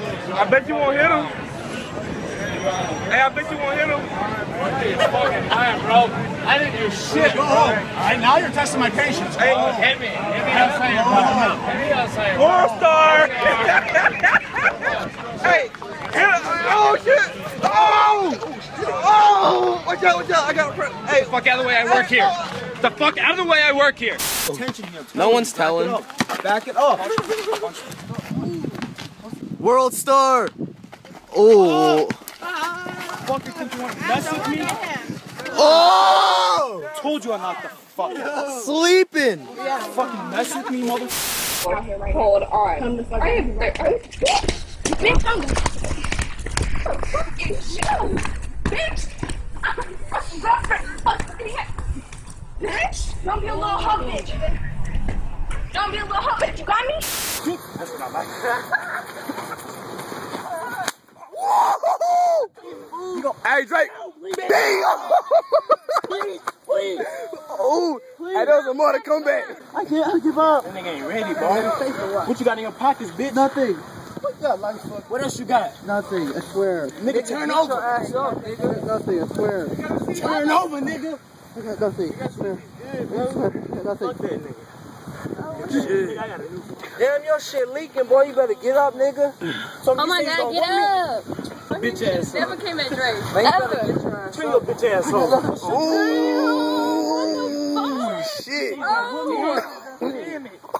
I bet you won't hit him. Hey, I bet you won't hit him. I didn't do shit, bro. Right, now you're testing my patience. Hey, hit me. Hit me outside. Hit me outside. WorldStar. Hey, oh shit. Oh. Oh. Watch out, watch out. I got a friend. Hey, fuck out of the way. I work here. The fuck out of the way I work here. No one's telling. Back it up. WorldStar. Oh. Fucker, think you want to mess with me? Oh! I told you I'm not the fucker. Sleeping. Yeah. Fucking mess with me, mother. Hold on. I am bitch. I'm fucking shit, bitch. I'm fucking bitch. Don't be a little hot bitch. Don't be a little hot bitch. You got me? That's what I like. You go, hey Drake. No, please. Please, please. Oh, hey, there's some more to come back. I can't give up. That nigga ain't ready, bro. What you got in your pockets, bitch? Nothing. What got, like, what else you got? Nothing, I swear. Nigga, turn over. Nigga. Nothing, I swear. Turn over, nigga. I got nothing. I swear. Nothing. Fuck that, nigga. Damn, your shit leaking, boy. You better get up, nigga. Oh my God, get up. Bitch ass. Never came at Drake. Ever. Turn your bitch ass off. Oh, shit. Oh. Damn it.